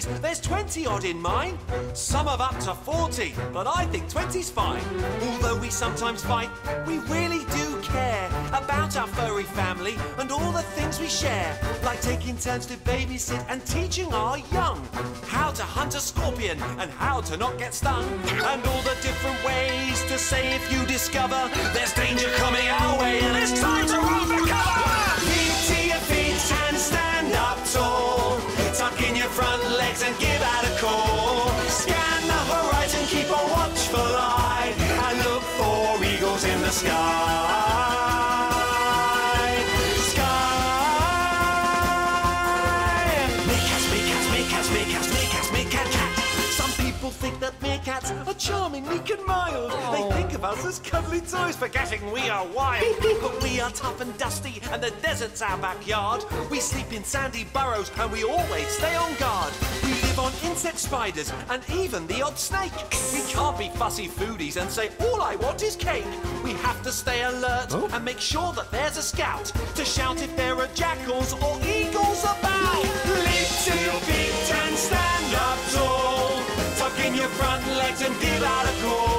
keys. There's 20 odd in mine. Some have up to 40, but I think 20's fine. Although we sometimes fight, we really do care about our furry family and all the things we share, like taking turns to babysit and teaching our young how to hunt a scorpion and how to not get stung, and all the different ways to say if you discover there's danger coming our way and it's time to run for cover. Leap to your feet and stand up tall. Tuck in your front legs and give out a call. Scan the horizon, keep a watch for light, and look for eagles in the sky. Sky. Meerkats, meerkats, meerkats, meerkats, meerkats, meerkat cat. Some people think that meerkats are charming, meek and mild. They think of us as cuddly toys, forgetting we are wild. But we are tough and dusty, and the desert's our backyard. We sleep in sandy burrows, and we always stay on guard. We live on insect spiders, and even the odd snake. We can't be fussy foodies and say, all I want is cake. We have to stay alert and make sure that there's a scout to shout if there are jackals or eagles about. Lift to your feet and stand up tall. Tuck in your front legs and give out a call.